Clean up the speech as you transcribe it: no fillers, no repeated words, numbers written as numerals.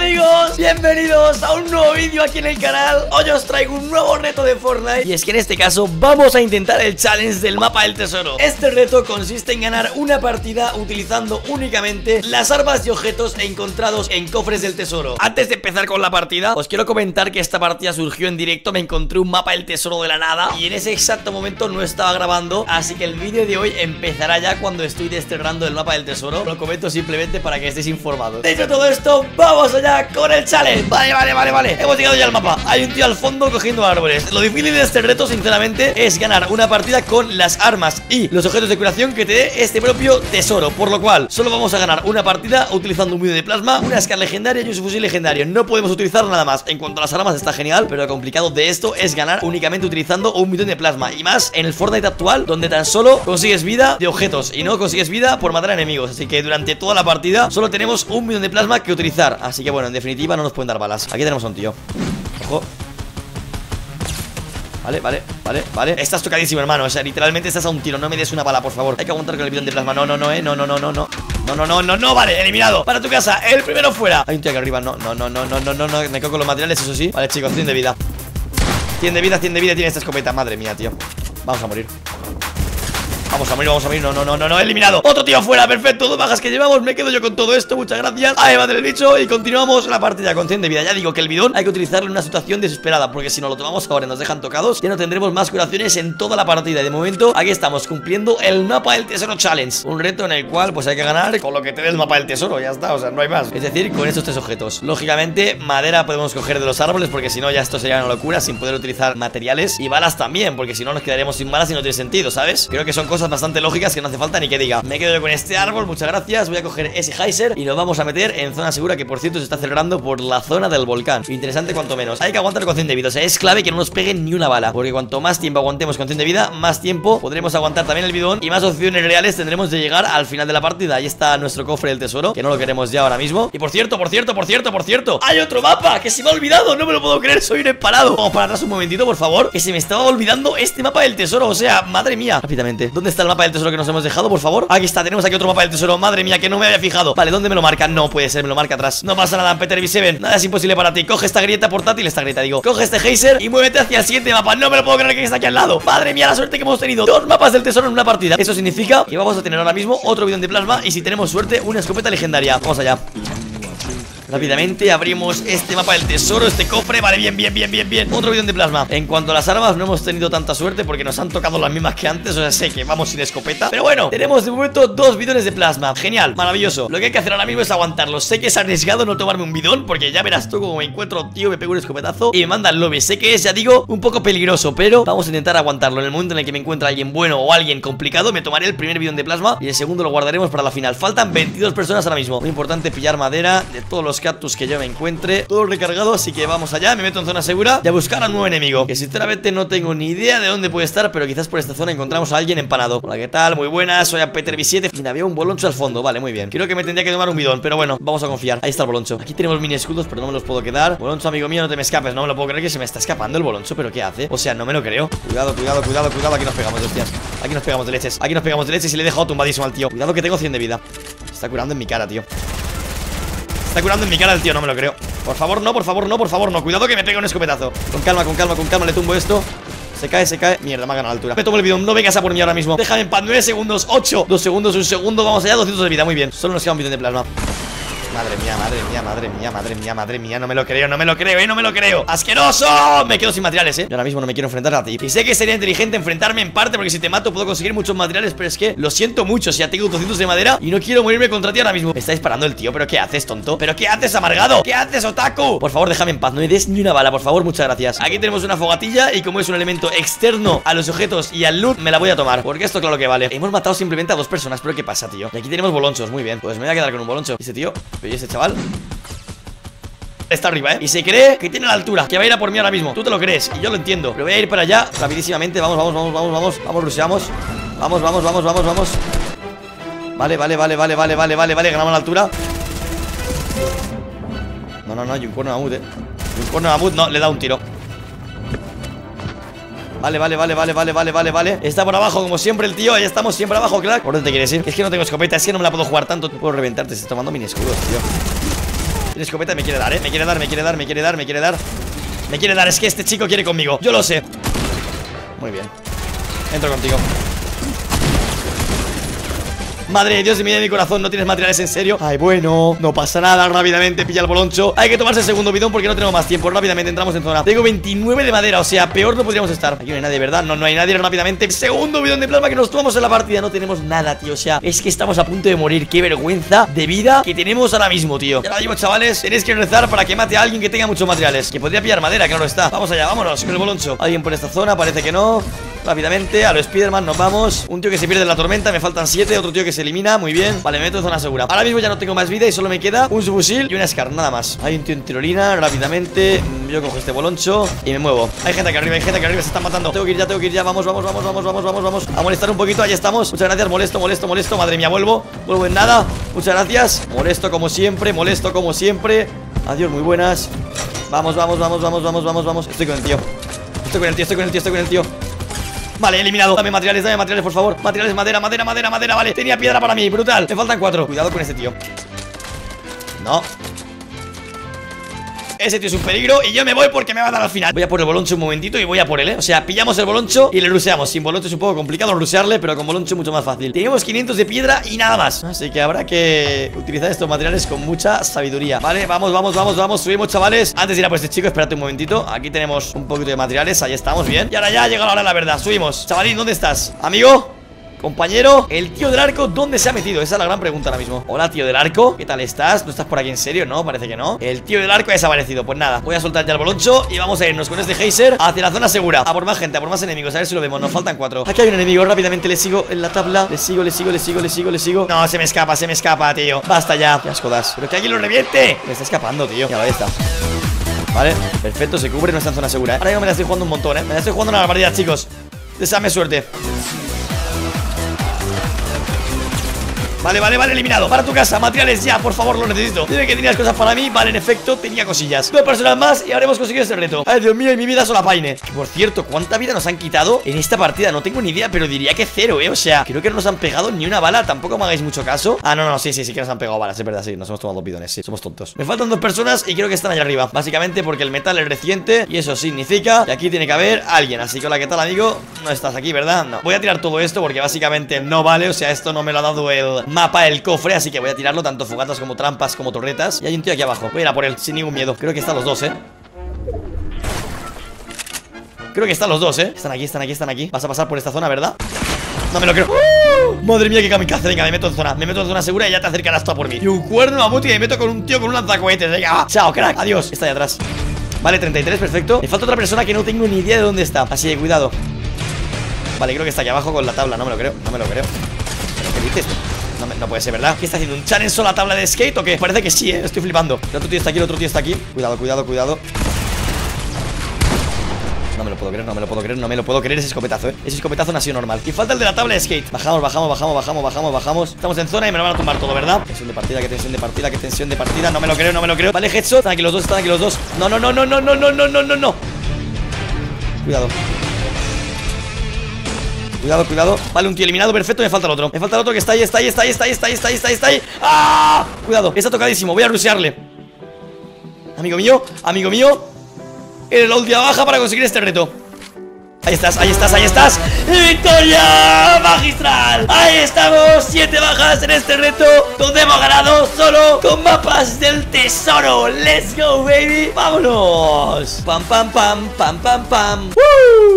amigos, bienvenidos a un nuevo vídeo aquí en el canal. Hoy os traigo un nuevo reto de Fortnite. Y es que en este caso vamos a intentar el challenge del mapa del tesoro. Este reto consiste en ganar una partida utilizando únicamente las armas y objetos encontrados en cofres del tesoro. Antes de empezar con la partida, os quiero comentar que esta partida surgió en directo. Me encontré un mapa del tesoro de la nada y en ese exacto momento no estaba grabando, así que el vídeo de hoy empezará ya cuando estoy desterrando el mapa del tesoro. Lo comento simplemente para que estéis informados. Dicho todo esto, vamos allá con el challenge. Vale, hemos llegado ya al mapa. Hay un tío al fondo cogiendo árboles. Lo difícil de este reto, sinceramente, es ganar una partida con las armas y los objetos de curación que te dé este propio tesoro, por lo cual solo vamos a ganar una partida utilizando un vídeo de plasma, una SCAR legendaria y un subfusil legendario. No podemos utilizar nada más. En cuanto a las armas está genial, pero lo complicado de esto es ganar únicamente utilizando un bidón de plasma, y más en el Fortnite actual, donde tan solo consigues vida de objetos y no consigues vida por matar a enemigos. Así que durante toda la partida solo tenemos un bidón de plasma que utilizar. Así que bueno, en definitiva no nos pueden dar balas. Aquí tenemos a un tío. Ojo. Vale. Estás tocadísimo, hermano. O sea, literalmente estás a un tiro. No me des una bala, por favor. Hay que aguantar con el bidón de plasma. No, vale, eliminado. Para tu casa, el primero fuera. Hay un tío aquí arriba. No. Me cago con los materiales, eso sí. Vale, chicos, 100 de vida. 100 de vida tiene esta escopeta. Madre mía, tío. Vamos a morir. Vamos a morir, no, eliminado. Otro tío fuera, perfecto, dos bajas que llevamos. Me quedo yo con todo esto, muchas gracias. Ahí va del bicho y continuamos la partida con 100 de vida. Ya digo que el bidón hay que utilizarlo en una situación desesperada, porque si no lo tomamos ahora y nos dejan tocados, ya no tendremos más curaciones en toda la partida. Y de momento, aquí estamos cumpliendo el mapa del tesoro challenge, un reto en el cual pues hay que ganar con lo que te dé el mapa del tesoro. Ya está, o sea, no hay más. Es decir, con estos tres objetos. Lógicamente, madera podemos coger de los árboles, porque si no ya esto sería una locura, sin poder utilizar materiales. Y balas también, porque si no nos quedaríamos sin balas y no tiene sentido, ¿sabes? Creo que son cosas bastante lógicas que no hace falta ni que diga. Me quedo yo con este árbol, muchas gracias. Voy a coger ese geyser y nos vamos a meter en zona segura, que por cierto se está celebrando por la zona del volcán. Interesante cuanto menos. Hay que aguantar con 100 de vida, o sea, es clave que no nos peguen ni una bala, porque cuanto más tiempo aguantemos con 100 de vida, más tiempo podremos aguantar también el bidón y más opciones reales tendremos de llegar al final de la partida. Ahí está nuestro cofre del tesoro, que no lo queremos ya ahora mismo. Y por cierto, hay otro mapa que se me ha olvidado, no me lo puedo creer, soy un emparado. Vamos para atrás un momentito, por favor, que se me estaba olvidando este mapa del tesoro, o sea, madre mía. Rápidamente, ¿dónde está el mapa del tesoro que nos hemos dejado, por favor? Aquí está, tenemos aquí otro mapa del tesoro. Madre mía, que no me había fijado. Vale, ¿dónde me lo marca? No puede ser, me lo marca atrás. No pasa nada, Ampeterby77. Nada es imposible para ti. Coge esta grieta portátil, Coge este geyser y muévete hacia el siguiente mapa. No me lo puedo creer que está aquí al lado. Madre mía, la suerte que hemos tenido. Dos mapas del tesoro en una partida. Eso significa que vamos a tener ahora mismo otro bidón de plasma y, si tenemos suerte, una escopeta legendaria. Vamos allá. Rápidamente abrimos este mapa del tesoro, este cofre. Vale, bien. Otro bidón de plasma. En cuanto a las armas, no hemos tenido tanta suerte porque nos han tocado las mismas que antes, o sea, sé que vamos sin escopeta. Pero bueno, tenemos de momento dos bidones de plasma. Genial, maravilloso. Lo que hay que hacer ahora mismo es aguantarlos. Sé que es arriesgado no tomarme un bidón, porque ya verás tú como me encuentro, tío, me pego un escopetazo y me manda al lobby. Sé que es, ya digo, un poco peligroso, pero vamos a intentar aguantarlo. En el momento en el que me encuentre alguien bueno o alguien complicado, me tomaré el primer bidón de plasma y el segundo lo guardaremos para la final. Faltan 22 personas ahora mismo. Muy importante pillar madera de todos los cactus que yo me encuentre, todo recargado. Así que vamos allá, me meto en zona segura y a buscar a un nuevo enemigo, que sinceramente no tengo ni idea de dónde puede estar, pero quizás por esta zona encontramos a alguien empanado. Hola, ¿qué tal? Muy buenas, soy Ampeterby77. Y había un boloncho al fondo, vale, muy bien. Creo que me tendría que tomar un bidón, pero bueno, vamos a confiar. Ahí está el boloncho. Aquí tenemos mini escudos, pero no me los puedo quedar. Boloncho, amigo mío, no te me escapes. No me lo puedo creer que se me está escapando el boloncho, pero ¿qué hace? O sea, no me lo creo. Cuidado, aquí nos pegamos, hostias. Aquí nos pegamos de leches y le he dejado tumbadísimo al tío. Cuidado que tengo 100 de vida. Está curando en mi cara, tío. Está curando en mi cara el tío, no me lo creo. Por favor, no. Cuidado que me pega un escopetazo. Con calma, le tumbo esto. Se cae. Mierda, me ha ganado la altura. Me tomo el bidón, no vengas a por mí ahora mismo. Déjame en paz, 9 segundos, 8, 2 segundos, 1 segundo. Vamos allá, 200 de vida, muy bien. Solo nos queda un bidón de plasma. Madre mía, no me lo creo, no me lo creo. ¡Asqueroso! Me quedo sin materiales, Yo ahora mismo no me quiero enfrentar a ti. Y sé que sería inteligente enfrentarme en parte, porque si te mato puedo conseguir muchos materiales, pero es que lo siento mucho, si ya tengo 200 de madera y no quiero morirme contra ti ahora mismo. Me está disparando el tío, pero ¿qué haces, tonto? ¿Pero qué haces, amargado? ¿Qué haces, otaku? Por favor, déjame en paz, no me des ni una bala, por favor, muchas gracias. Aquí tenemos una fogatilla y como es un elemento externo a los objetos y al loot, me la voy a tomar, porque esto claro que vale. Hemos matado simplemente a dos personas, pero ¿qué pasa, tío? Y aquí tenemos bolonchos, muy bien. Pues me voy a quedar con un boloncho. ¿Y ese tío? ¿Y ese chaval? Está arriba, y se cree que tiene la altura, que va a ir a por mí ahora mismo. Tú te lo crees, y yo lo entiendo, pero voy a ir para allá rapidísimamente. Vamos, ruseamos. Vamos. Vale, ganamos la altura. No, hay un cuerno de mamut, no, le da un tiro. Vale. Está por abajo, como siempre el tío. Ahí estamos, siempre abajo, crack. ¿Por dónde te quieres ir? Es que no tengo escopeta, es que no me la puedo jugar tanto. No puedo reventarte, se está tomando mini escudos, tío. Tiene escopeta y me quiere dar, me quiere dar, me quiere dar. Es que este chico quiere conmigo, yo lo sé. Muy bien. Entro contigo. Madre de Dios, mira mi corazón, no tienes materiales, en serio. Ay, bueno, no pasa nada, rápidamente pilla el boloncho. Hay que tomarse el segundo bidón porque no tenemos más tiempo. Rápidamente entramos en zona. Tengo 29 de madera, o sea, peor no podríamos estar. Aquí no hay nadie, ¿verdad? No, no hay nadie. Rápidamente, segundo bidón de plasma que nos tomamos en la partida. No tenemos nada, tío, o sea, es que estamos a punto de morir. Qué vergüenza de vida que tenemos ahora mismo, tío. Ya la digo, chavales, tenéis que rezar para que mate a alguien que tenga muchos materiales. Que podría pillar madera, claro está. Vamos allá, vámonos con el boloncho. ¿Alguien por esta zona? Parece que no. Rápidamente, a los Spiderman nos vamos. Un tío que se pierde en la tormenta, me faltan 7. Otro tío que se elimina, muy bien. Vale, me meto en zona segura. Ahora mismo ya no tengo más vida y solo me queda un subfusil y una SCAR, nada más. Hay un tío en tirolina, rápidamente. Yo cojo este boloncho y me muevo. Hay gente acá arriba, se están matando. Tengo que ir ya, vamos, vamos. A molestar un poquito, ahí estamos. Muchas gracias, molesto. Madre mía, vuelvo en nada. Muchas gracias. Molesto como siempre, Adiós, muy buenas. Vamos, vamos. Estoy con el tío. Vale, eliminado. Dame materiales, por favor. Materiales, madera, vale. Tenía piedra para mí, brutal. Me faltan 4. Cuidado con este tío. No. Ese tío es un peligro y yo me voy porque me va a dar al final. Voy a por el boloncho un momentito y voy a por él, O sea, pillamos el boloncho y le ruseamos. Sin boloncho es un poco complicado rusearle, pero con boloncho mucho más fácil. Tenemos 500 de piedra y nada más. Así que habrá que utilizar estos materiales con mucha sabiduría. Vale, vamos. Subimos, chavales. Antes de ir a por este chico, espérate un momentito. Aquí tenemos un poquito de materiales. Ahí estamos, bien. Y ahora ya ha llegado la hora, la verdad. Subimos. Chavalín, ¿dónde estás? Amigo. Compañero, el tío del arco, ¿dónde se ha metido? Esa es la gran pregunta ahora mismo. Hola, tío del arco, ¿qué tal estás? ¿No estás por aquí en serio? No, parece que no. El tío del arco ha desaparecido, pues nada. Voy a soltar ya el boloncho y vamos a irnos con este geyser hacia la zona segura. A por más gente, a por más enemigos, a ver si lo vemos, nos faltan 4. Aquí hay un enemigo, rápidamente le sigo en la tabla. Le sigo. No, se me escapa, tío. Basta ya, qué asco das. Pero que alguien lo reviente. Me está escapando, tío. Ya, ahí está. Vale, perfecto, se cubre, no está en zona segura, Ahora yo me la estoy jugando un montón, Me la estoy jugando una barbaridad, chicos. Deseadme suerte. Vale, eliminado. Para tu casa, materiales ya, por favor, lo necesito. Dime que tenías cosas para mí. Vale, en efecto, tenía cosillas. 2 personas más y habremos conseguido este reto. Ay, Dios mío, y mi vida sola paine. Por cierto, ¿cuánta vida nos han quitado en esta partida? No tengo ni idea, pero diría que 0, O sea, creo que no nos han pegado ni una bala. Tampoco me hagáis mucho caso. Ah, no, sí que nos han pegado balas, es verdad, sí. Nos hemos tomado 2 bidones, sí, somos tontos. Me faltan 2 personas y creo que están allá arriba. Básicamente porque el metal es reciente y eso significa que aquí tiene que haber alguien. Así que hola, ¿qué tal, amigo? No estás aquí, ¿verdad? No. Voy a tirar todo esto porque básicamente no vale. O sea, esto no me lo ha dado el mapa, el cofre, así que voy a tirarlo, tanto fogatas como trampas, como torretas. Y hay un tío aquí abajo. Voy a ir a por él, sin ningún miedo. Creo que están los dos, Están aquí, Vas a pasar por esta zona, ¿verdad? No me lo creo. Madre mía, qué kamikaze. Venga, me meto en zona. Me meto en zona segura y ya te acercarás tú a por mí. Y un cuerno mamut y me meto con un tío con un lanzacohetes. Venga, chao, crack. Adiós. Está ahí atrás. Vale, 33, perfecto. Me falta otra persona que no tengo ni idea de dónde está. Así que cuidado. Vale, creo que está aquí abajo con la tabla. No me lo creo, ¿Pero qué dices? No puede ser, ¿verdad? ¿Qué está haciendo? ¿Un challenge solo a tabla de skate o qué? Parece que sí, Estoy flipando. El otro tío está aquí, Cuidado, cuidado. No me lo puedo creer, ese escopetazo, Ese escopetazo no ha sido normal. Y falta el de la tabla de skate. Bajamos, bajamos. Estamos en zona y me lo van a tumbar todo, ¿verdad? Tensión de partida, qué tensión de partida. No me lo creo, Vale, headshot. Están aquí los dos, No, no. Cuidado. Cuidado. Vale, un tío eliminado, perfecto, me falta el otro. Que está ahí, está ahí. ¡Ah! Cuidado, está tocadísimo, voy a rusearle. Amigo mío, eres la última baja para conseguir este reto. Ahí estás, ¡victoria magistral! Ahí estamos, 7 bajas en este reto, donde hemos ganado solo con mapas del tesoro. ¡Let's go, baby! ¡Vámonos! ¡Pam, pam, pam! ¡Woo!